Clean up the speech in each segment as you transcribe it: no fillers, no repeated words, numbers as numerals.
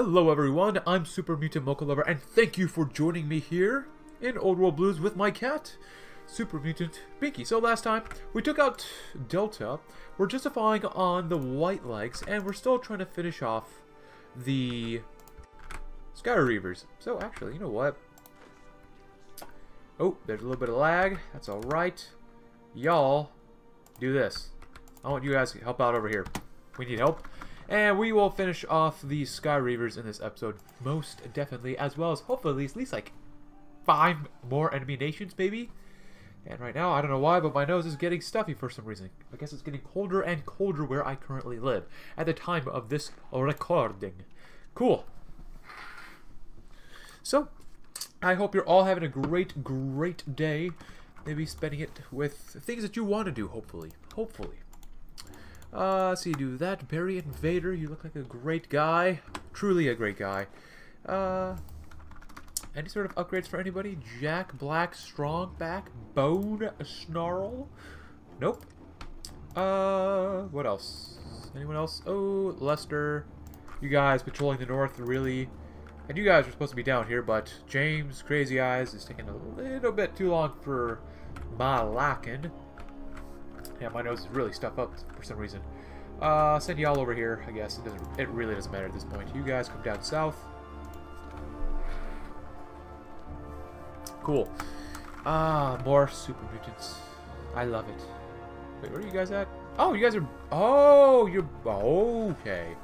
Hello everyone, I'm Super Mutant Mocha Lover, and thank you for joining me here in Old World Blues with my cat, Super Mutant Pinky. So last time, we took out Delta, we're justifying on the White Legs, and we're still trying to finish off the Sky Reavers. So actually, you know what? Oh, there's a little bit of lag, that's alright. Y'all, do this. I want you guys to help out over here. We need help. And we will finish off the Sky Reavers in this episode, most definitely, as well as hopefully at least like 5 more enemy nations, maybe? And right now, I don't know why, but my nose is getting stuffy for some reason. I guess it's getting colder and colder where I currently live, at the time of this recording. Cool. So, I hope you're all having a great, great day. Maybe spending it with things that you want to do, hopefully. Hopefully. So you do that. Barry Invader, you look like a great guy. Truly a great guy. Any sort of upgrades for anybody? Jack Black, Strong Back, Bone Snarl? Nope. What else? Anyone else? Oh, Lester. You guys patrolling the north, really. And you guys were supposed to be down here, but James Crazy Eyes is taking a little bit too long for my liking. Yeah, my nose is really stuffed up for some reason. Send y'all over here, I guess. It really doesn't matter at this point. You guys come down south. Cool. More super mutants. I love it. Wait, where are you guys at? Oh, you guys are... Oh, you're... Okay.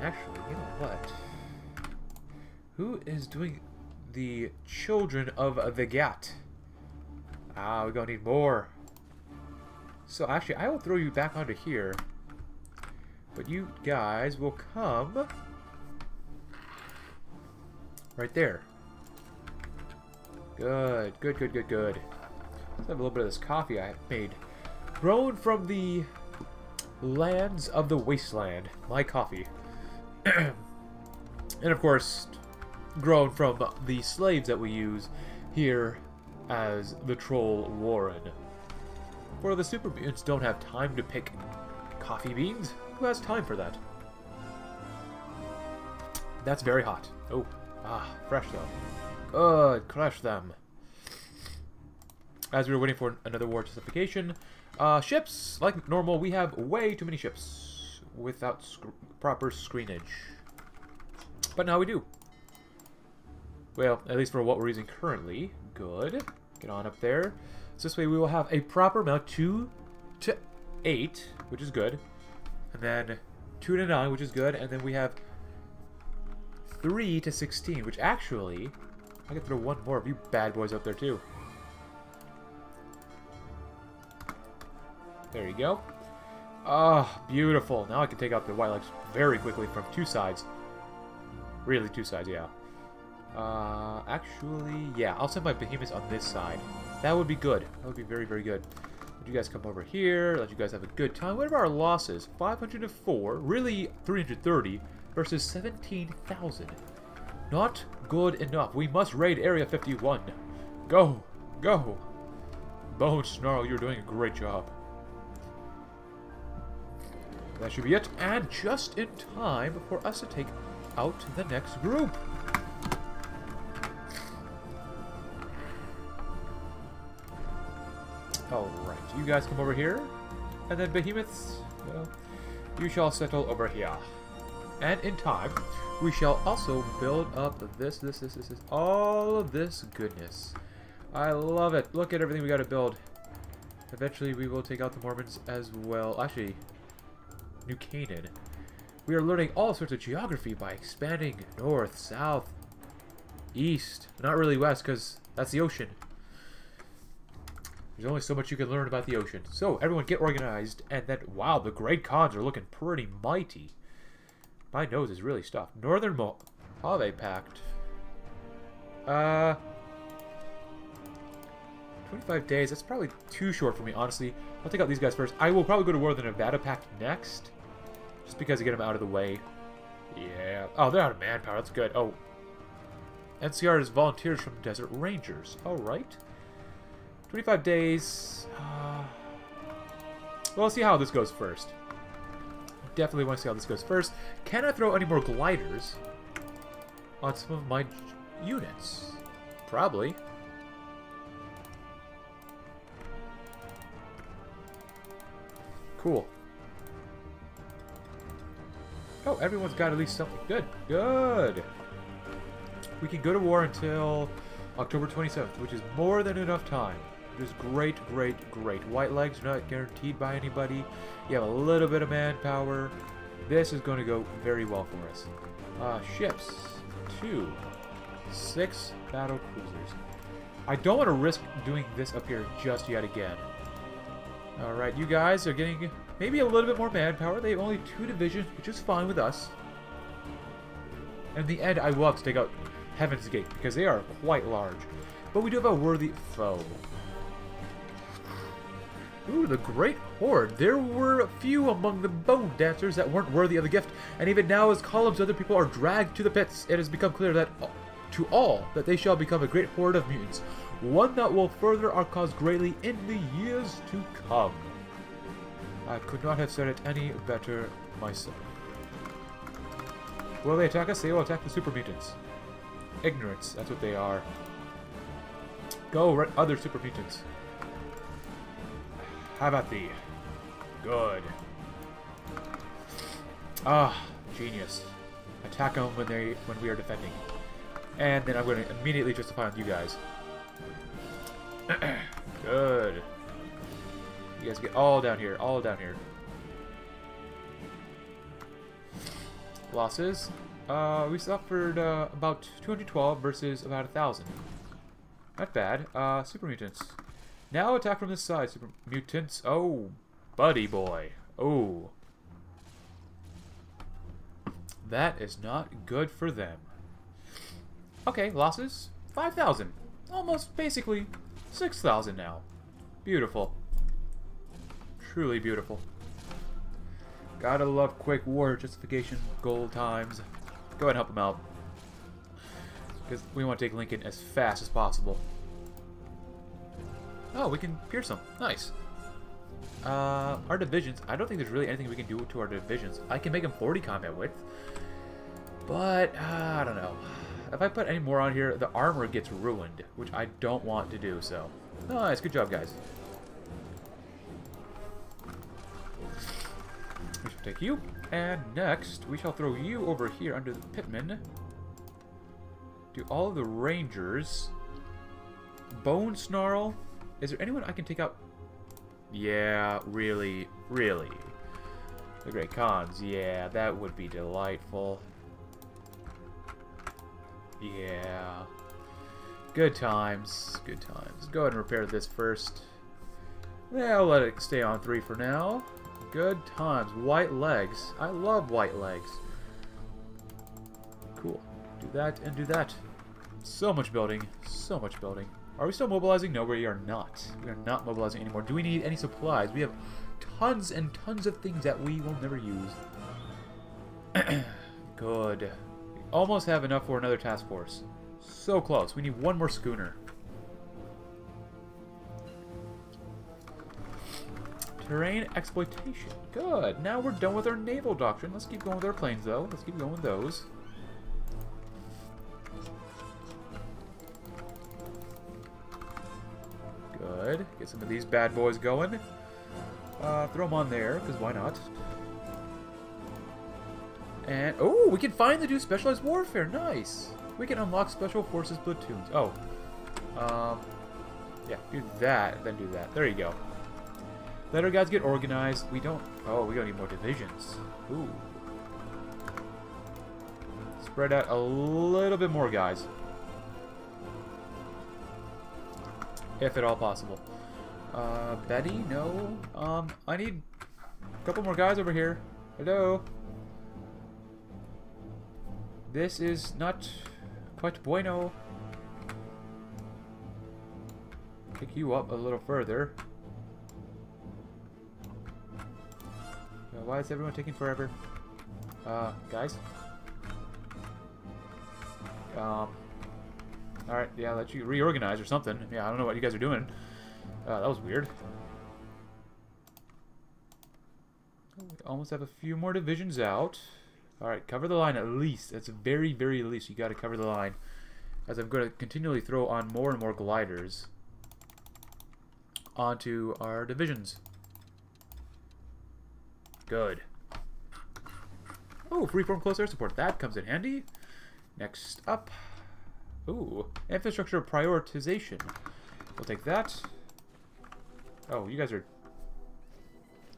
Actually, you know what? Who is doing the Children of the Gat? Ah, we're going to need more. So actually, I will throw you back onto here. But you guys will come right there. Good, good, good, good, good. Let's have a little bit of this coffee I have made. Grown from the lands of the wasteland. My coffee. And of course, grown from the slaves that we use here as the Troll Warren. For the super mutants don't have time to pick coffee beans. Who has time for that? That's very hot. Oh, fresh though. Good, crush them. As we were waiting for another war justification, ships, like normal, we have way too many ships without proper screenage. But now we do. Well, at least for what we're using currently. Good. Get on up there. So this way we will have a proper amount, 2 to 8, which is good, and then 2 to 9, which is good, and then we have 3 to 16, which actually, I could throw one more of you bad boys up there too. There you go. Ah, oh, beautiful. Now I can take out the white legs very quickly from two sides. Really, two sides, yeah. Actually, yeah, I'll send my behemoths on this side. That would be good. That would be very, very good. Let you guys come over here. Let you guys have a good time. What are our losses? 504. Really, 330 versus 17,000. Not good enough. We must raid Area 51. Go. Go. Bone Snarl, you're doing a great job. That should be it. And just in time for us to take out the next group. Alright, you guys come over here, and then behemoths, well, you shall settle over here. And in time, we shall also build up this, all of this goodness. I love it. Look at everything we got to build. Eventually, we will take out the Mormons as well. Actually, New Canaan. We are learning all sorts of geography by expanding north, south, east. Not really west, because that's the ocean. There's only so much you can learn about the ocean. So, everyone get organized, and then, wow, the Great Cons are looking pretty mighty. My nose is really stuffed. Northern Mojave Pact. 25 days, that's probably too short for me, honestly. I'll take out these guys first. I will probably go to war with the Nevada Pact next, just because I get them out of the way. Yeah. Oh, they're out of manpower, that's good. Oh. NCR is volunteers from Desert Rangers. Alright. 25 days. Well, let's see how this goes first. definitely want to see how this goes first. Can I throw any more gliders on some of my units? Probably. Cool. Oh, everyone's got at least something. Good. Good. We can go to war until October 27th, which is more than enough time. It is great, great, great. White Legs are not guaranteed by anybody. You have a little bit of manpower. This is going to go very well for us. Ships. 2. 6 battle cruisers. I don't want to risk doing this up here just yet again. Alright, you guys are getting maybe a little bit more manpower. They have only 2 divisions, which is fine with us. In the end, I will have to take out Heaven's Gate, because they are quite large. But we do have a worthy foe. Ooh, the Great Horde. There were a few among the Bone Dancers that weren't worthy of the gift, and even now as columns of other people are dragged to the pits, it has become clear that to all that they shall become a great horde of mutants, one that will further our cause greatly in the years to come. I could not have said it any better myself. Will they attack us? They will attack the super mutants. Ignorance, that's what they are. Go, other super mutants. How about thee? Good. Ah, genius. Attack them when we are defending. And then I'm going to immediately justify on you guys. Good. You guys get all down here. All down here. Losses. We suffered about 212 versus about 1,000. Not bad. Super mutants. Now attack from this side, super mutants. Oh, buddy boy. Oh. That is not good for them. Okay, losses. 5,000. Almost, basically, 6,000 now. Beautiful. Truly beautiful. Gotta love quick war justification, goal times. Go ahead and help them out. Because we want to take Lincoln as fast as possible. Oh, we can pierce them. Nice. Our divisions. I don't think there's really anything we can do to our divisions. I can make them 40 combat width. But, I don't know. If I put any more on here, the armor gets ruined, which I don't want to do, so. Nice. Good job, guys. We shall take you. And next, we shall throw you over here under the Pitman. Do all of the Rangers. Bone Snarl. Is there anyone I can take out? Yeah, really, really. The Great Cons, yeah, that would be delightful. Yeah. Good times, good times. Go ahead and repair this first. Yeah, I'll let it stay on 3 for now. Good times. White Legs. I love White Legs. Cool. Do that and do that. So much building, so much building. Are we still mobilizing? No, we are not. We are not mobilizing anymore. Do we need any supplies? We have tons and tons of things that we will never use. Good. We almost have enough for another task force. So close. We need one more schooner. Terrain exploitation. Good. Now we're done with our naval doctrine. Let's keep going with our planes, though. Let's keep going with those. Good. Get some of these bad boys going. Throw them on there, because why not? And, oh, we can finally do specialized warfare. Nice. We can unlock special forces platoons. Oh. Yeah, do that, then do that. There you go. Let our guys get organized. We don't... Oh, we don't need more divisions. Ooh. Spread out a little bit more, guys. If at all possible. Betty? No. I need a couple more guys over here. Hello. This is not quite bueno. Pick you up a little further. Why is everyone taking forever? Guys? Alright, yeah, let you reorganize or something. Yeah, I don't know what you guys are doing. That was weird. almost have a few more divisions out. Alright, cover the line at least. That's very, very least. You got to cover the line. As I'm going to continually throw on more and more gliders onto our divisions. Good. Oh, freeform close air support. That comes in handy. Next up. Ooh, infrastructure prioritization. We'll take that. Oh, you guys are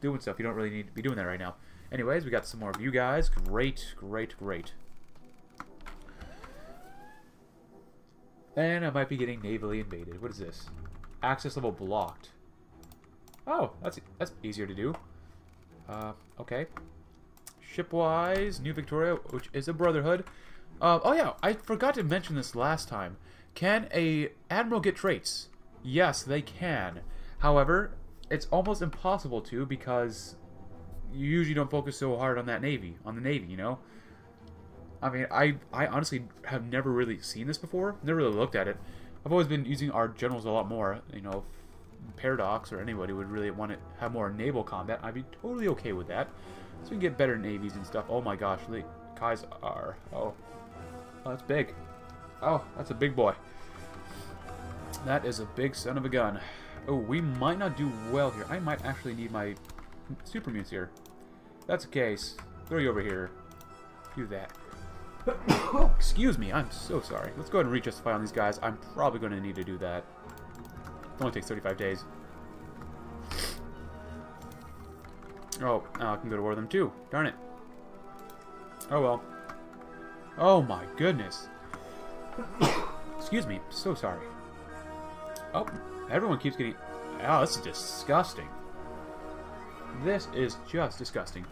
doing stuff. You don't really need to be doing that right now. Anyways, we got some more of you guys. Great, great, great. And I might be getting navally invaded. What is this? Access level blocked. Oh, that's easier to do. Okay. Shipwise, New Victoria, which is a Brotherhood. Oh yeah, I forgot to mention this last time. Can a admiral get traits? Yes, they can. However, it's almost impossible to because you usually don't focus so hard on that navy, on the navy, you know? I mean, I honestly have never really seen this before. Never really looked at it. I've always been using our generals a lot more. You know, if Paradox or anybody would really want to have more naval combat, I'd be totally okay with that. So we can get better navies and stuff. Oh my gosh, the Kaiser. Oh, that's big. Oh, that's a big boy. That is a big son of a gun. Oh, we might not do well here. I might actually need my super mutes here. If that's the case, throw you over here. Do that. Oh, excuse me, I'm so sorry. Let's go ahead and re-justify on these guys. I'm probably going to need to do that. It only takes 35 days. Oh, I can go to war with them too. Darn it. Oh well. Oh my goodness. Excuse me, so sorry. Oh, everyone keeps getting... Oh, this is disgusting. This is just disgusting.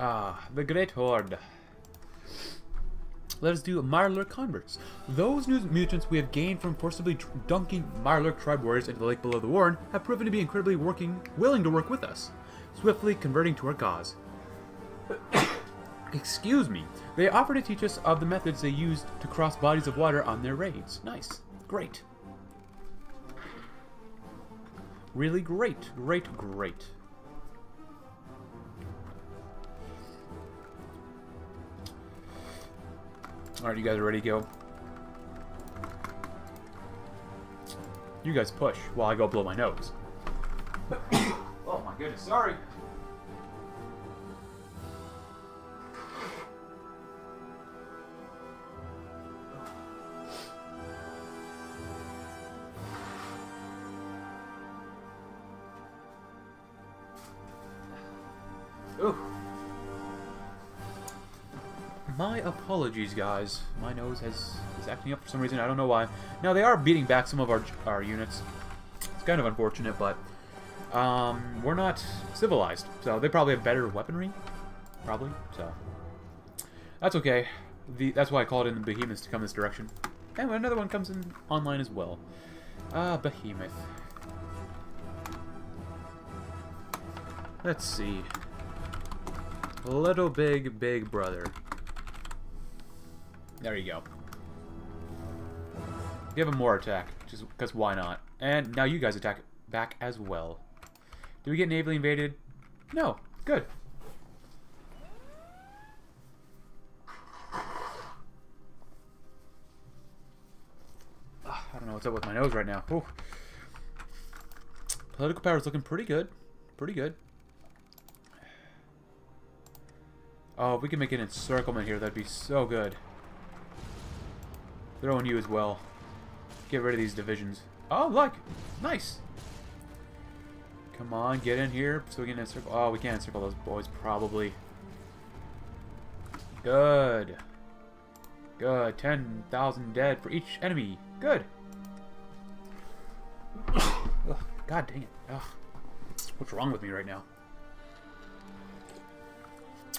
Ah, the Great Horde. Let us do Marler Converts. Those new mutants we have gained from forcibly dunking Marler tribe warriors into the lake below the Warren have proven to be incredibly willing to work with us, swiftly converting to our cause. Excuse me. They offer to teach us of the methods they used to cross bodies of water on their raids. Nice. Great. Really great. Great, great. Alright, you guys are ready to go? You guys push while I go blow my nose. Oh my goodness, sorry! My apologies, guys. My nose is acting up for some reason. I don't know why. Now, they are beating back some of our units. It's kind of unfortunate, but we're not civilized. So they probably have better weaponry. Probably. So that's okay. That's why I called in the behemoths to come this direction. And another one comes in online as well. Behemoth. Let's see. Little big brother. There you go. Give him more attack, just because why not? And now you guys attack back as well. Do we get navally invaded? No. Good. I don't know what's up with my nose right now. Ooh. Political power is looking pretty good. Pretty good. Oh, if we can make an encirclement here, that'd be so good. Throwing you as well. Get rid of these divisions. Oh, look! Nice! Come on, get in here so we can encircle. Oh, we can't encircle those boys, probably. Good. Good. 10,000 dead for each enemy. Good. Ugh, God dang it. Ugh. What's wrong with me right now?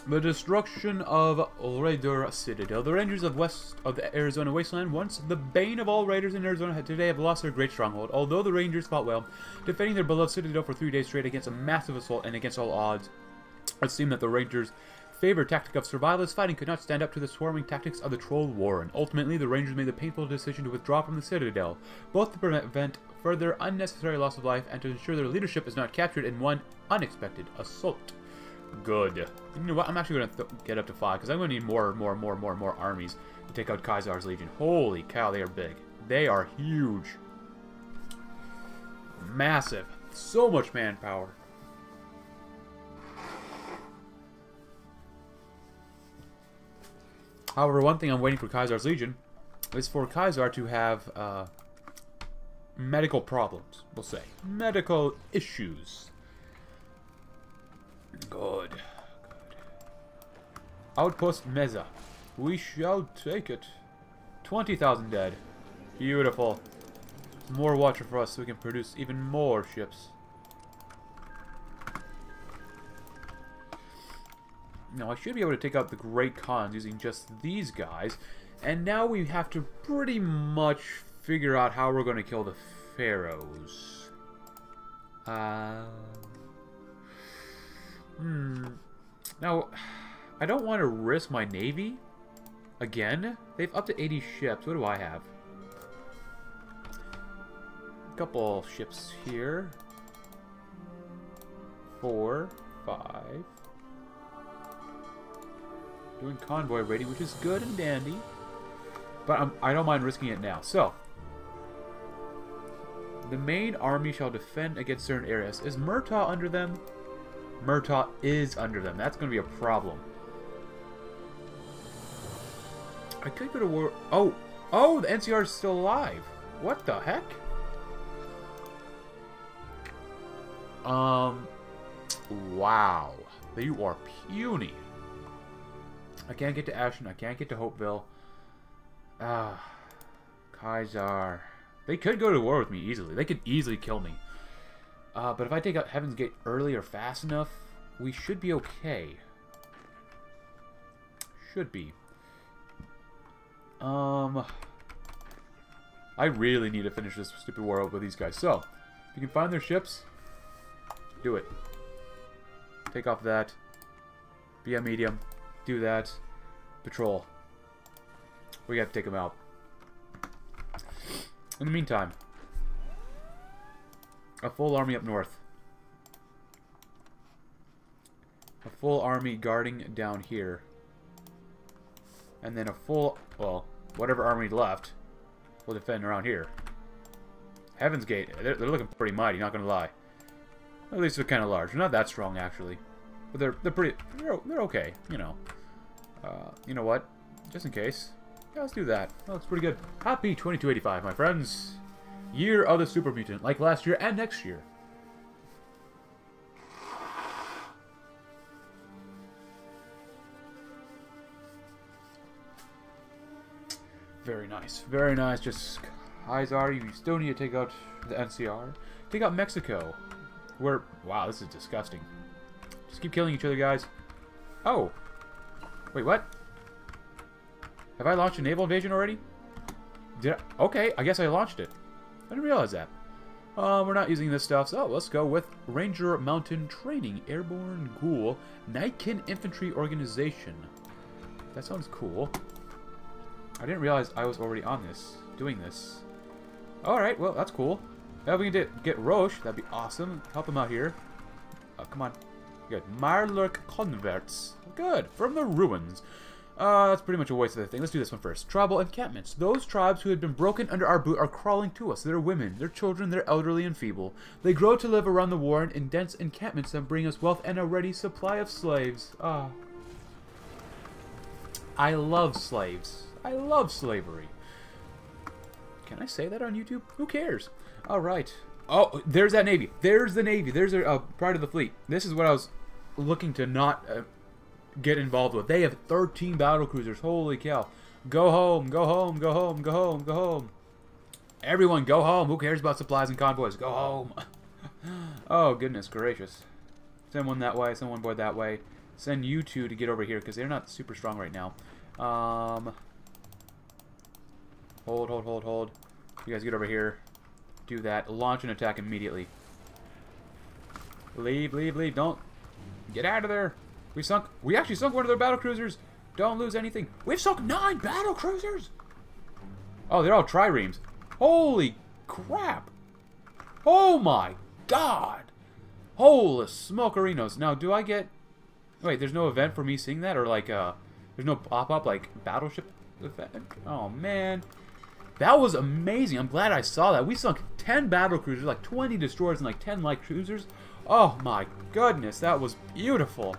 The destruction of Raider Citadel. The Rangers of west of the Arizona wasteland, once the bane of all raiders in Arizona, today have lost their great stronghold. Although the Rangers fought well, defending their beloved Citadel for 3 days straight against a massive assault and against all odds, it seemed that the Rangers' favored tactic of survivalist fighting could not stand up to the swarming tactics of the Troll Warren. Ultimately, the Rangers made the painful decision to withdraw from the Citadel, both to prevent further unnecessary loss of life, and to ensure their leadership is not captured in one unexpected assault. Good. You know what? I'm actually going to get up to 5, because I'm going to need more armies to take out Kaiser's Legion. Holy cow, they are big. They are huge. Massive. So much manpower. However, one thing I'm waiting for Kaiser's Legion is for Kaiser to have medical problems, we'll say. Medical issues. Good. Good. Outpost Meza. We shall take it. 20,000 dead. Beautiful. More water for us so we can produce even more ships. Now I should be able to take out the Great Cons using just these guys. And now we have to pretty much figure out how we're going to kill the Pharaohs. Now, I don't want to risk my navy. Again, they've up to 80 ships. What do I have? A couple ships here. 4, 5. Doing convoy raiding, which is good and dandy. But I don't mind risking it now. So, the main army shall defend against certain areas. Is Murtaugh under them? Murtaugh is under them. That's going to be a problem. I could go to war. Oh! Oh! The NCR is still alive! What the heck? Wow. You are puny. I can't get to Ashton. I can't get to Hopeville. Ah. Kaiser. They could go to war with me easily. They could easily kill me. But if I take out Heaven's Gate early or fast enough, we should be okay. Should be. I really need to finish this stupid war up with these guys. So, if you can find their ships, do it. Take off that. Be a medium. Do that. Patrol. We got to take them out. In the meantime, a full army up north. A full army guarding down here. And then a full, well, whatever army left will defend around here. Heaven's Gate, they're looking pretty mighty, not going to lie. At least they're kind of large. They're not that strong, actually. But they're okay, you know. You know what? Just in case. Yeah, let's do that. That looks pretty good. Happy 2285, my friends. Year of the Super Mutant, like last year and next year. Very nice, very nice. Just Kaiser, you still need to take out the NCR. Take out Mexico. Where? Wow, this is disgusting. Just keep killing each other, guys. Oh, wait, what? Have I launched a naval invasion already? Did I? Okay, I guess I launched it. I didn't realize that. We're not using this stuff, so let's go with Ranger Mountain Training, Airborne Ghoul, Nightkin Infantry Organization. That sounds cool. I didn't realize I was already on this, doing this. Alright, well, that's cool. Now we can get Roche, that'd be awesome. Help him out here. Oh, come on. Good. Marlurk Converts. Good. From the Ruins. That's pretty much a waste of the thing. Let's do this one first. Tribal encampments. Those tribes who had been broken under our boot are crawling to us. Their women, their children, their elderly and feeble. They grow to live around the Warren in dense encampments that bring us wealth and a ready supply of slaves. Ah. I love slaves. I love slavery. Can I say that on YouTube? Who cares? Alright. Oh, there's that navy. There's the navy. There's a Pride of the Fleet. This is what I was looking to not... get involved with. They have 13 battlecruisers. Holy cow. Go home, go home, go home, go home, go home. Everyone go home. Who cares about supplies and convoys? Go home. Oh, goodness gracious. Send one that way, send one boy that way. Send you two to get over here because they're not super strong right now. Hold, hold, hold, hold. You guys get over here. Do that. Launch an attack immediately. Leave, leave, leave. Don't. Get out of there. We actually sunk one of their battlecruisers. Don't lose anything. We've sunk 9 battlecruisers. Oh, they're all triremes. Holy crap. Oh my god! Holy smokerinos. Now, do I get... Wait, there's no event for me seeing that? Or like, there's no pop-up, like, battleship event? Oh, man. That was amazing. I'm glad I saw that. We sunk 10 battlecruisers, like 20 destroyers, and like 10 light cruisers. Oh my goodness, that was beautiful.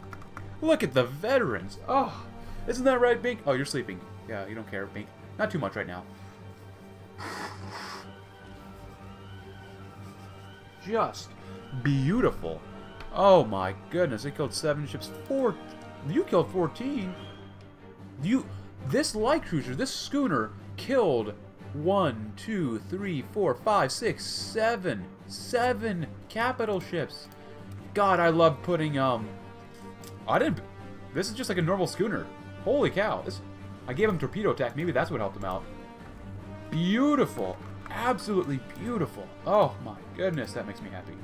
Look at the veterans. Oh, isn't that right, Bink? Oh, you're sleeping. Yeah, you don't care, Bink. Not too much right now. Just beautiful. Oh my goodness, it killed 7 ships. You killed 14. This light cruiser, this schooner, killed 1, 2, 3, 4, 5, 6, 7. 7 capital ships. God, I love putting, this is just like a normal schooner. Holy cow. I gave him torpedo attack. Maybe that's what helped him out. Beautiful. Absolutely beautiful. Oh my goodness, that makes me happy.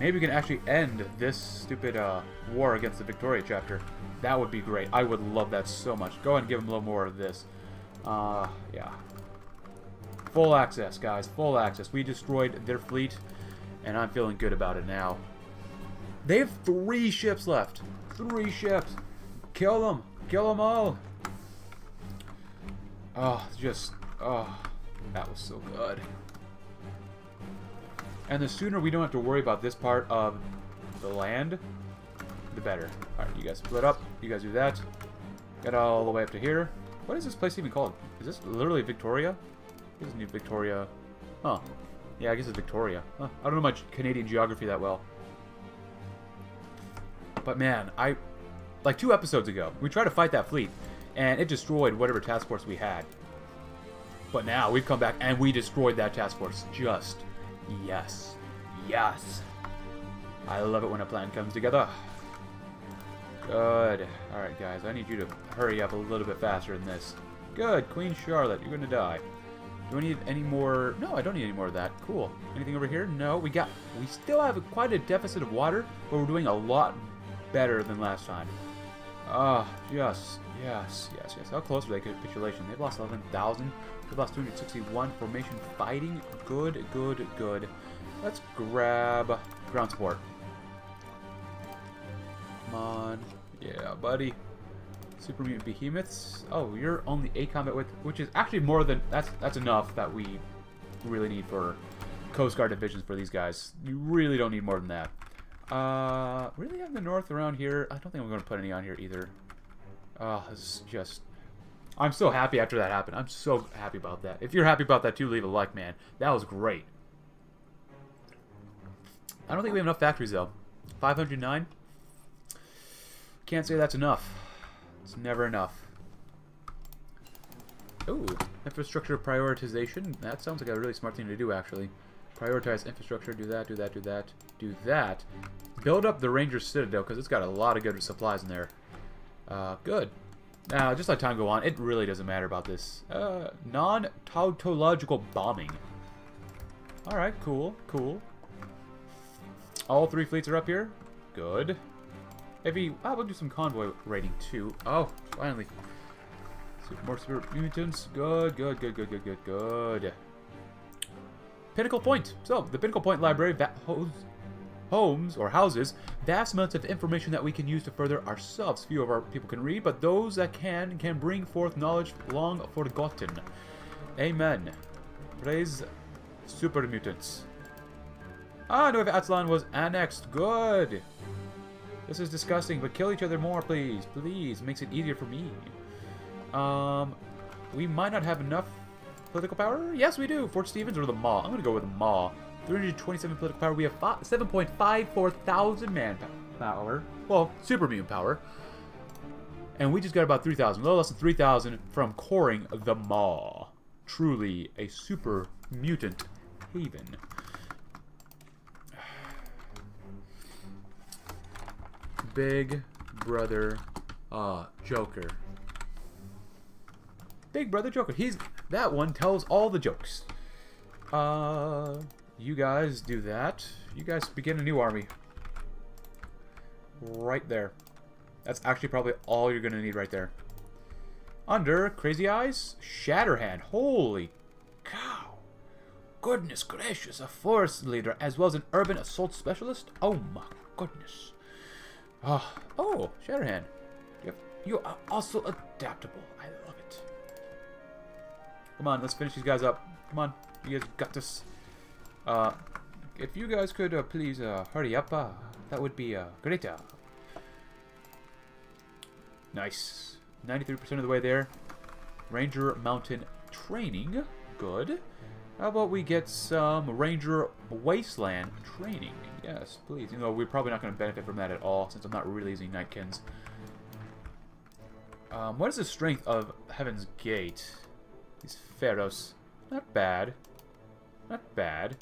Maybe we can actually end this stupid war against the Victoria chapter. That would be great. I would love that so much. Go ahead and give him a little more of this. Yeah. Full access, guys. Full access. We destroyed their fleet, and I'm feeling good about it now. They have 3 ships left. 3 ships. Kill them. Kill them all. Oh, that was so good. And the sooner we don't have to worry about this part of the land, the better. Alright, you guys split up. You guys do that. Get all the way up to here. What is this place even called? Is this literally Victoria? This is New Victoria. Huh. Yeah, I guess it's Victoria. Huh. I don't know much Canadian geography that well. But man, like 2 episodes ago, we tried to fight that fleet, and it destroyed whatever task force we had. But now, we've come back, and we destroyed that task force. Just, yes. Yes. I love it when a plan comes together. Good. Alright, guys, I need you to hurry up a little bit faster than this. Good. Queen Charlotte, you're gonna die. Do I need any more? No, I don't need any more of that. Cool. Anything over here? No. We still have quite a deficit of water, but we're doing a lot better than last time. Ah, yes, yes, yes, yes. How close were they to capitulation? They've lost 11,000. They've lost 261. Formation fighting. Good, good, good. Let's grab ground support. Come on. Yeah, buddy. Super Mutant Behemoths. Oh, you're only a combat with, which is actually more than, that's enough that we really need for Coast Guard divisions for these guys. You really don't need more than that. Really have the north around here. I don't think I'm going to put any on here either. It's just, I'm so happy after that happened. I'm so happy about that. If you're happy about that too, leave a like, man. That was great. I don't think we have enough factories though. 509? Can't say that's enough. It's never enough. Ooh, infrastructure prioritization. That sounds like a really smart thing to do, actually. Prioritize infrastructure, do that, do that, do that, do that. Build up the Ranger Citadel, because it's got a lot of good supplies in there. Good. Now, just let time go on. It really doesn't matter about this. Non-tautological bombing. Alright, cool, cool. All 3 fleets are up here. Good. Maybe I will do some convoy raiding too. Oh, finally. More super mutants. Good, good, good, good, good, good, good. Pinnacle Point. So, the Pinnacle Point Library houses vast amounts of information that we can use to further ourselves. Few of our people can read, but those that can bring forth knowledge long forgotten. Amen. Praise super mutants. Ah, Nueva Atlan was annexed. Good. This is disgusting, but kill each other more, please. Please. Makes it easier for me. We might not have enough political power. Yes, we do. Fort Stevens or the Maw. I'm going to go with the Maw. 327 political power. We have 7,540,000 manpower. Well, super mutant power. And we just got about 3,000. A little less than 3,000 from coring the Maw. Truly a super mutant haven. Big Brother Joker. Big Brother Joker. That one tells all the jokes. You guys do that. You guys begin a new army. Right there. That's actually probably all you're going to need right there. Under Crazy Eyes, Shatterhand. Holy cow. goodness gracious, a forest leader as well as an urban assault specialist? Oh my goodness. Oh, Shatterhand. You are also adaptable. I love it. Come on, let's finish these guys up. Come on, you guys got this. If you guys could please hurry up, that would be great. Nice. 93% of the way there. Ranger Mountain Training. Good. How about we get some Ranger Wasteland Training? Yes, please. You know, we're probably not going to benefit from that at all since I'm not releasing Nightkins. What is the strength of Heaven's Gate? These Pharaohs. Not bad. Not bad.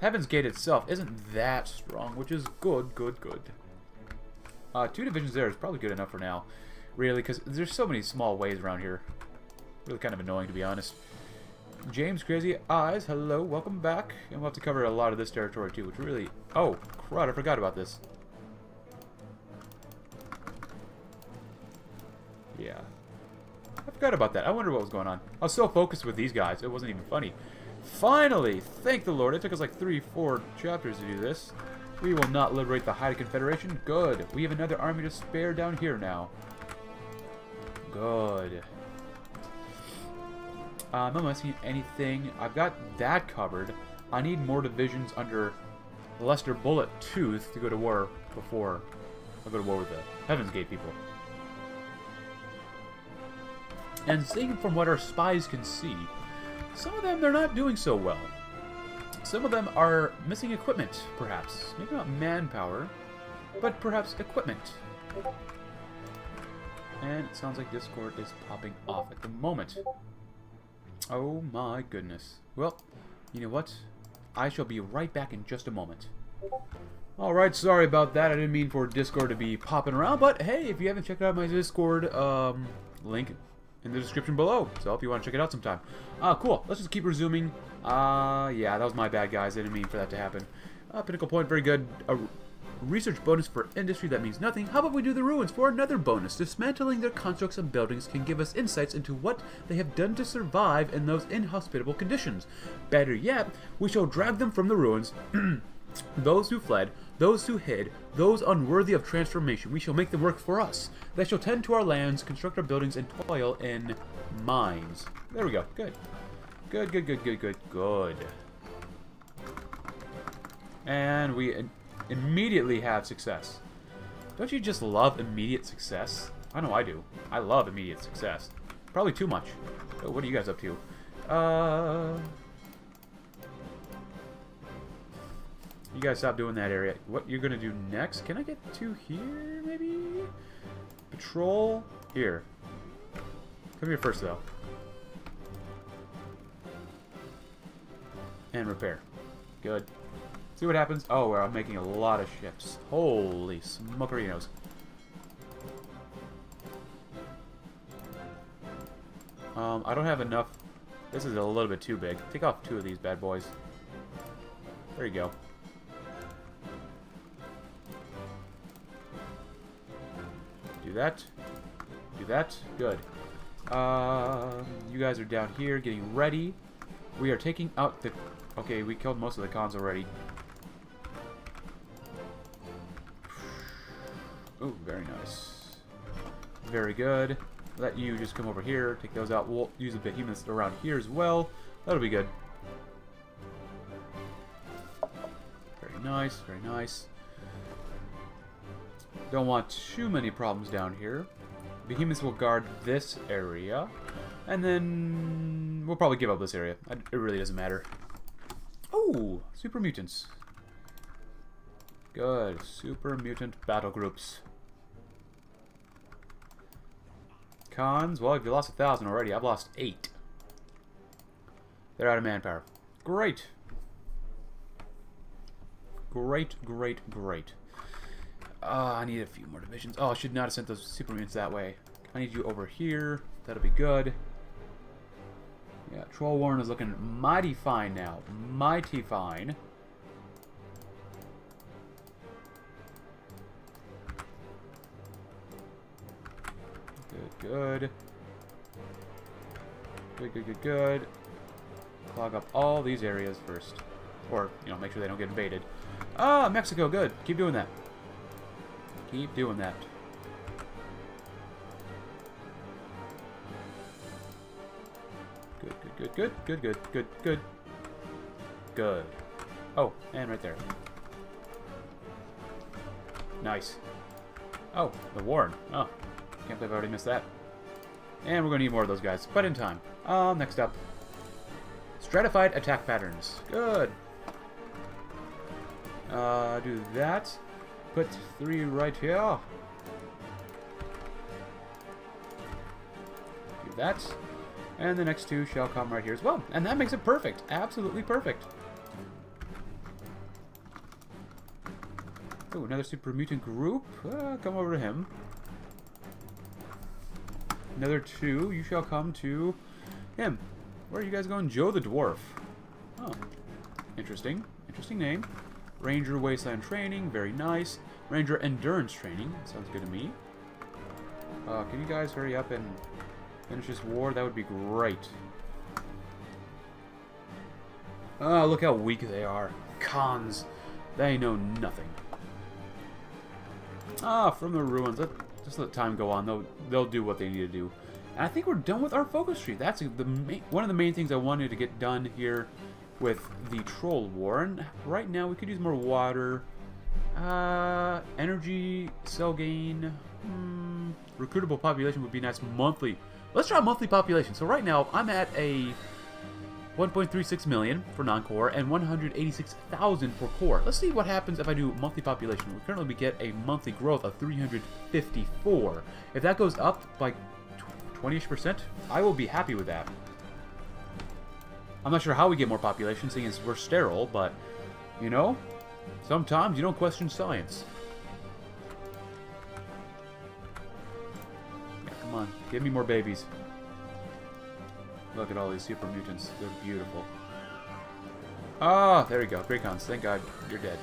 Heaven's Gate itself isn't that strong, which is good, good, good. 2 divisions there is probably good enough for now. Really, because there's so many small ways around here. Really kind of annoying, to be honest. James Crazy Eyes, hello, welcome back. And we'll have to cover a lot of this territory, too, which really... Oh, crud, I forgot about this. Yeah. I forgot about that. I wonder what was going on. I was so focused with these guys. It wasn't even funny. Finally! Thank the Lord. It took us like 3 or 4 chapters to do this. We will not liberate the Haida Confederation. Good. We have another army to spare down here now. Good. I'm not seeing anything. I've got that covered. I need more divisions under Lester Bullet Tooth to go to war before I go to war with the Heaven's Gate people. And seeing from what our spies can see, some of them, they're not doing so well. Some of them are missing equipment, perhaps. Maybe not manpower, but perhaps equipment. And it sounds like Discord is popping off at the moment. Oh my goodness. Well, you know what? I shall be right back in just a moment. Alright, sorry about that. I didn't mean for Discord to be popping around, but hey, if you haven't checked out my Discord link, in the description below, so if you want to check it out sometime. Cool. Let's just keep resuming. Yeah, that was my bad, guys. I didn't mean for that to happen. Pinnacle point, very good. A research bonus for industry, that means nothing. How about we do the ruins for another bonus? Dismantling their constructs and buildings can give us insights into what they have done to survive in those inhospitable conditions. Better yet, we shall drag them from the ruins. Those who fled, those who hid, those unworthy of transformation, we shall make them work for us. They shall tend to our lands, construct our buildings, and toil in mines. There we go. Good. Good, good, good, good, good, good. And we immediately have success. Don't you just love immediate success? I know I do. I love immediate success. Probably too much. But what are you guys up to? You guys stop doing that area. What you're gonna do next? Can I get to here, maybe? Patrol here. Come here first, though. And repair. Good. See what happens. Oh, I'm making a lot of ships. Holy smokerinos. I don't have enough. This is a little bit too big. Take off 2 of these bad boys. There you go. Do that, good. You guys are down here getting ready. We are taking out the... Okay, we killed most of the cons already. Oh, very nice. Very good. Let you just come over here, take those out. We'll use a bit of humans around here as well. That'll be good. Very nice, very nice. Don't want too many problems down here. Behemoths will guard this area. And then we'll probably give up this area. It really doesn't matter. Oh, super mutants. Good. Super mutant battle groups. Cons. Well, if you lost 1,000 already, I've lost 8. They're out of manpower. Great. Great, great, great. I need a few more divisions. Oh, I should not have sent those super mutants that way. I need you over here. That'll be good. Yeah, Troll Warren is looking mighty fine now. Mighty fine. Good, good. Good, good, good, good. clog up all these areas first. Or, you know, make sure they don't get invaded. Ah, Mexico, good. Keep doing that. Keep doing that. Good, good, good, good, good, good, good, good. Good. Oh, and right there. Nice. Oh, the Warren. Oh, can't believe I already missed that. And we're going to need more of those guys, but in time. Next up. Stratified attack patterns. Good. Do that. Put 3 right here. Do that. And the next 2 shall come right here as well. And that makes it perfect. Absolutely perfect. Ooh, another super mutant group. Come over to him. Another 2. You shall come to him. Where are you guys going? Joe the Dwarf. Oh. Interesting. Interesting name. Ranger Wasteland Training. Very nice. Ranger Endurance Training. Sounds good to me. Can you guys hurry up and finish this war? That would be great. Look how weak they are. Cons. They know nothing. Ah, from the ruins. Just let time go on. They'll do what they need to do. And I think we're done with our focus tree. That's one of the main things I wanted to get done here with the Troll Warren. Right now, we could use more water. Energy, cell gain. Recruitable population would be nice. Monthly. Let's try monthly population. So right now, I'm at a 1.36 million for non-core and 186,000 for core. Let's see what happens if I do monthly population. We currently get a monthly growth of 354. If that goes up by 20-ish%, I will be happy with that. I'm not sure how we get more population, seeing as we're sterile, but, you know, sometimes you don't question science. Yeah, come on. Give me more babies. Look at all these super mutants. They're beautiful. Ah, there we go. Great Cons. Thank God you're dead.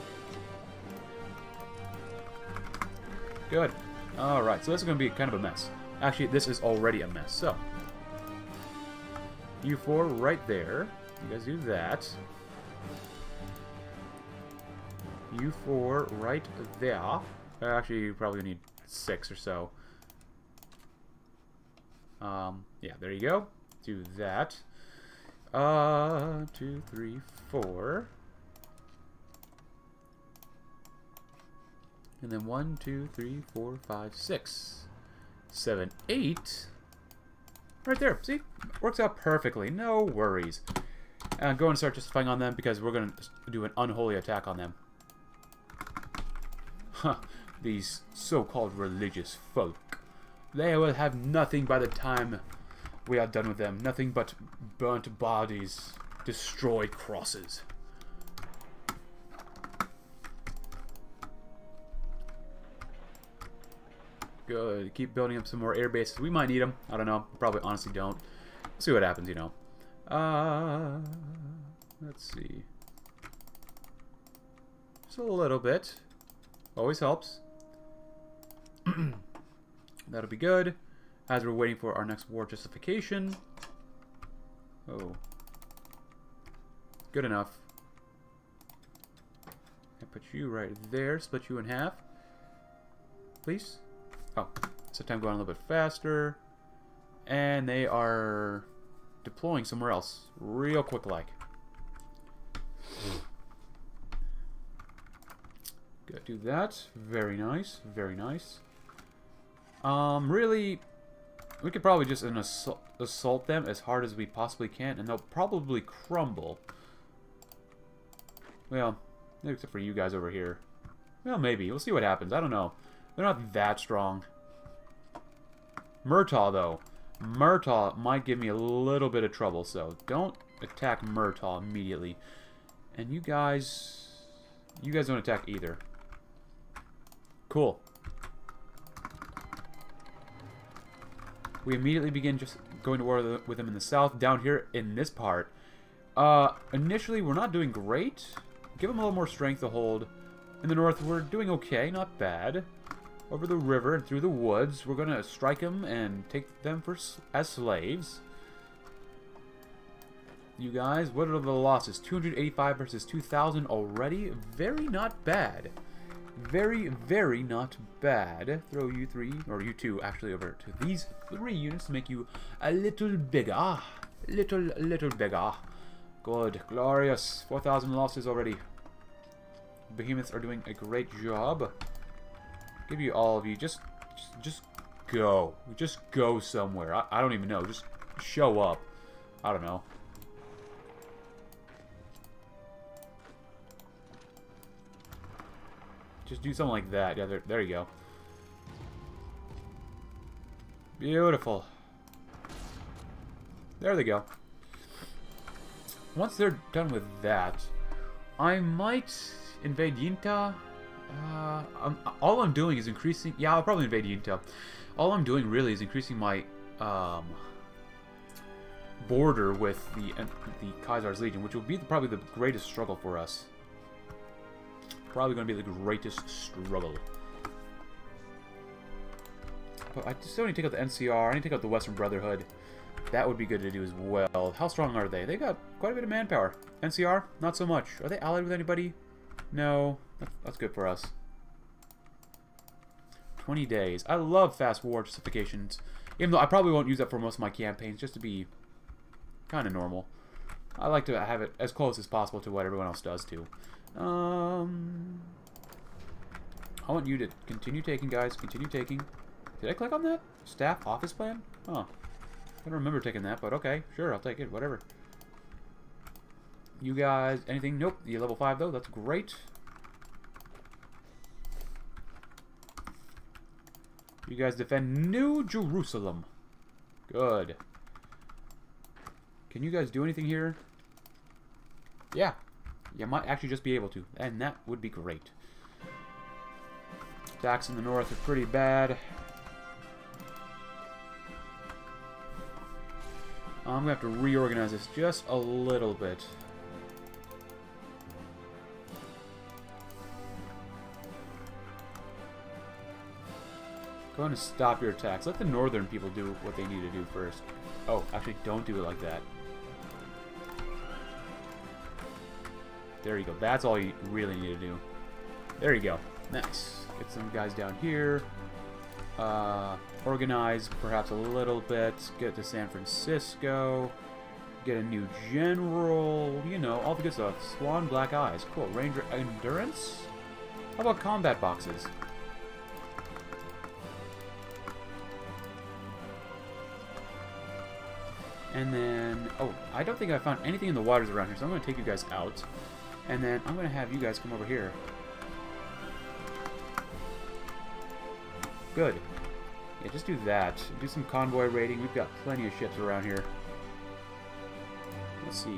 Good. Alright, so this is going to be kind of a mess. Actually, this is already a mess, so. You four right there. You guys do that. You four right there. Actually, you probably need 6 or so. Yeah, there you go. Do that. 2, 3, 4. And then 1, 2, 3, 4, 5, 6, 7, 8. Right there. See? Works out perfectly. No worries. And I'm going to start justifying on them because we're going to do an unholy attack on them. Huh. These so-called religious folk. They will have nothing by the time we are done with them. Nothing but burnt bodies, destroyed crosses. Good. Keep building up some more air bases. We might need them. I don't know. Probably honestly don't. We'll see what happens, you know. Let's see. Just a little bit. Always helps. That'll be good. As we're waiting for our next war justification. Oh. Good enough. I put you right there. Split you in half. Please. Oh. So time going a little bit faster. And they are deploying somewhere else. Real quick like. Good. Do that. Very nice. Very nice. Really... We could probably just assault them as hard as we possibly can, and they'll probably crumble. Well, except for you guys over here. Well, maybe. We'll see what happens. I don't know. They're not that strong. Murtaugh, though. Murtaugh might give me a little bit of trouble, so don't attack Murtaugh immediately. And you guys don't attack either. Cool. We immediately begin just going to war with them in the south, down here in this part. Initially, we're not doing great. Give them a little more strength to hold. In the north, we're doing okay, not bad. Over the river and through the woods, we're going to strike them and take them as slaves. you guys. What are the losses? 285 versus 2,000 already. Very not bad. Very, very not bad. Throw you three, or you two, actually, over to these 3 units to make you a little bigger. Little bigger. Good. Glorious. 4,000 losses already. Behemoths are doing a great job. Give you all of you. Just go. Just go somewhere. I don't even know. Just show up. I don't know. Just do something like that. Yeah, there you go. Beautiful. There they go. Once they're done with that, I might invade Yinta. All I'm doing is increasing... Yeah, I'll probably invade Yinta. All I'm doing really is increasing my border with the Kaiser's Legion, which will be probably the greatest struggle for us. Probably going to be the greatest struggle. But I still need to take out the NCR. I need to take out the Western Brotherhood. That would be good to do as well. How strong are they? They got quite a bit of manpower. NCR, not so much. Are they allied with anybody? No. That's good for us. 20 days. I love fast war justifications. Even though I probably won't use that for most of my campaigns, just to be kind of normal. I like to have it as close as possible to what everyone else does, too. I want you to continue taking, guys. Continue taking. Did I click on that? Staff office plan? Huh. I don't remember taking that, but okay. Sure, I'll take it. Whatever. You guys, anything? Nope. You're level 5, though. That's great. You guys defend New Jerusalem. Good. Can you guys do anything here? Yeah. You might actually just be able to, and that would be great. Attacks in the north are pretty bad. I'm going to have to reorganize this just a little bit. Go ahead and stop your attacks. Let the northern people do what they need to do first. Oh, actually, don't do it like that. There you go. That's all you really need to do. There you go. Nice. Get some guys down here. Organize perhaps a little bit. Get to San Francisco. Get a new general. You know, all the good stuff. Swan, Black Eyes. Cool. Ranger Endurance? How about combat boxes? And then... Oh, I don't think I found anything in the waters around here, so I'm going to take you guys out. And then I'm going to have you guys come over here. Good. Yeah, just do that. Do some convoy raiding. We've got plenty of ships around here. Let's see.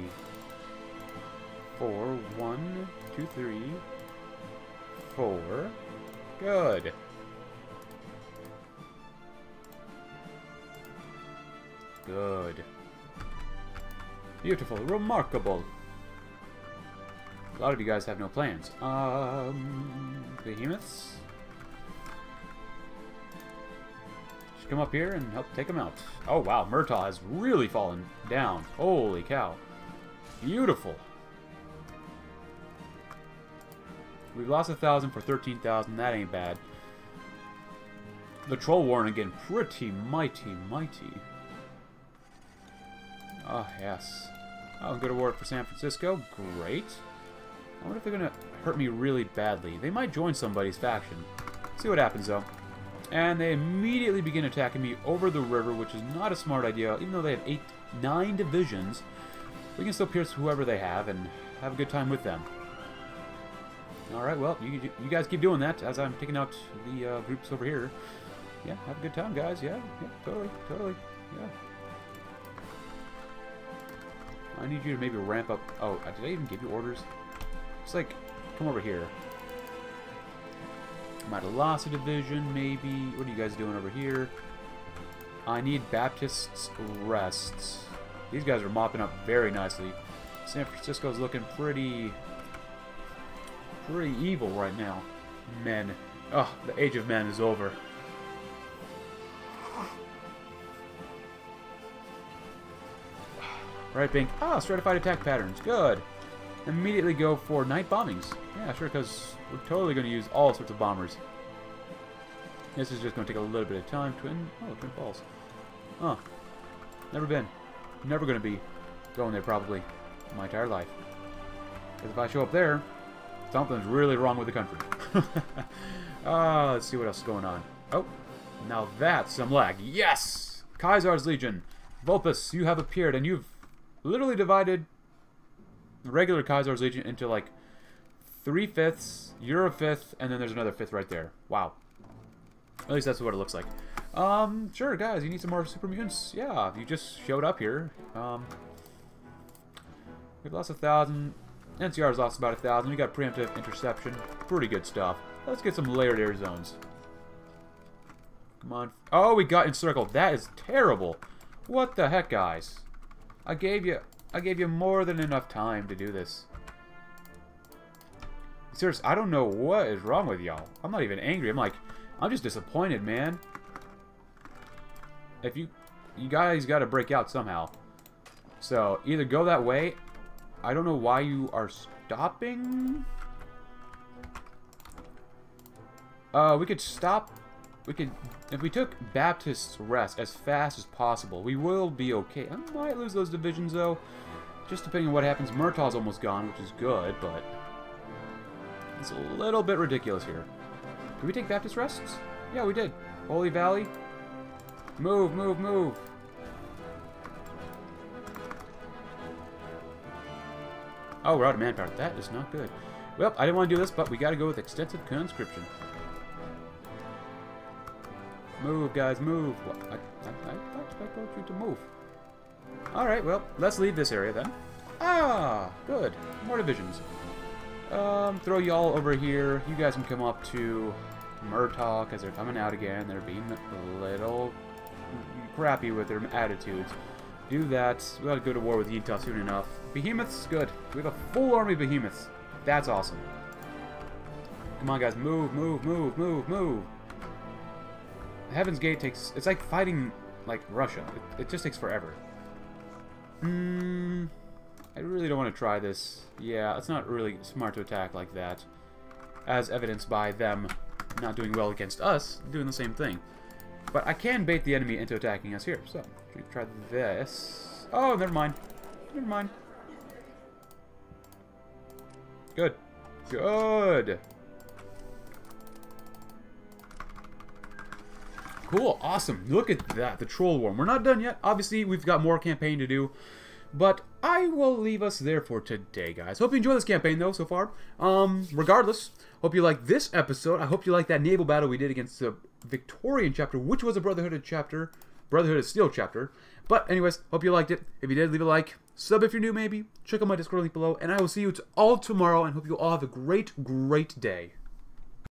4, 1, 2, 3, 4. Good. Good. Beautiful. Remarkable. A lot of you guys have no plans. Behemoths? Just come up here and help take them out. Oh, wow. Murtaugh has really fallen down. Holy cow. Beautiful. We've lost 1,000 for 13,000. That ain't bad. The Troll Warren again. Pretty mighty. Oh, yes. Oh, good award for San Francisco. Great. I wonder if they're going to hurt me really badly. They might join somebody's faction. See what happens, though. And they immediately begin attacking me over the river, which is not a smart idea. Even though they have 9 divisions, we can still pierce whoever they have and have a good time with them. Alright, well, you guys keep doing that as I'm taking out the groups over here. Yeah, have a good time, guys. Yeah, totally. Yeah. I need you to maybe ramp up... Oh, did I even give you orders? It's like, come over here. Might have lost a division, maybe. What are you guys doing over here? I need Baptist's Rest. These guys are mopping up very nicely. San Francisco's looking pretty evil right now. Men. Oh, the age of men is over. Right bank. Ah, stratified attack patterns. Good. Immediately go for night bombings. Yeah, sure, because we're totally going to use all sorts of bombers. This is just going to take a little bit of time. Twin... oh, Twin Falls. Huh. Never been. Never going to be going there, probably, my entire life. Because if I show up there, something's really wrong with the country. Let's see what else is going on. Oh, now that's some lag. Yes! Kaiser's Legion. Vulpus, you have appeared, and you've literally divided regular Kaiser's Legion into, like, 3/5, you're a fifth, and then there's another fifth right there. Wow. At least that's what it looks like. Sure, guys, you need some more super mutants? Yeah, you just showed up here. We've lost 1,000. NCR's lost about 1,000. We got preemptive interception. Pretty good stuff. Let's get some layered air zones. Come on. Oh, we got encircled. That is terrible. What the heck, guys? I gave you more than enough time to do this. Seriously, I don't know what is wrong with y'all. I'm not even angry. I'm like, I'm just disappointed, man. If you guys got to break out somehow. So, either go that way. I don't know why you are stopping. We could stop. We could, if we took Baptist's Rest as fast as possible, we will be okay. I might lose those divisions, though. Just depending on what happens. Murtaugh's almost gone, which is good, but it's a little bit ridiculous here. Did we take Baptist's Rest? Yeah, we did. Holy Valley. Move, move, move. Oh, we're out of manpower. That is not good. Well, I didn't want to do this, but we got to go with extensive conscription. Move, guys, move. Well, I expect you to move. Alright, well, let's leave this area then. Ah, good. More divisions. Throw y'all over here. You guys can come up to Murtaugh, because they're coming out again. They're being a little crappy with their attitudes. Do that. We gotta go to war with Yinta soon enough. Behemoths, good. We have a full army of behemoths. That's awesome. Come on, guys, move, move, move, move, move. Heaven's Gate takes. It's like fighting like Russia. It just takes forever. I really don't want to try this. Yeah, it's not really smart to attack like that, as evidenced by them not doing well against us, doing the same thing. But I can bait the enemy into attacking us here. So we try this. Oh, never mind. Never mind. Good. Good. Cool. Awesome. Look at that. The Troll Warren. We're not done yet. Obviously, we've got more campaign to do. But I will leave us there for today, guys. Hope you enjoy this campaign, though, so far. Regardless, hope you like this episode. I hope you like that naval battle we did against the Victorian chapter, which was a Brotherhood of Steel chapter. But anyways, hope you liked it. If you did, leave a like. Sub if you're new, maybe. Check out my Discord link below. And I will see you all tomorrow, and hope you all have a great, great day.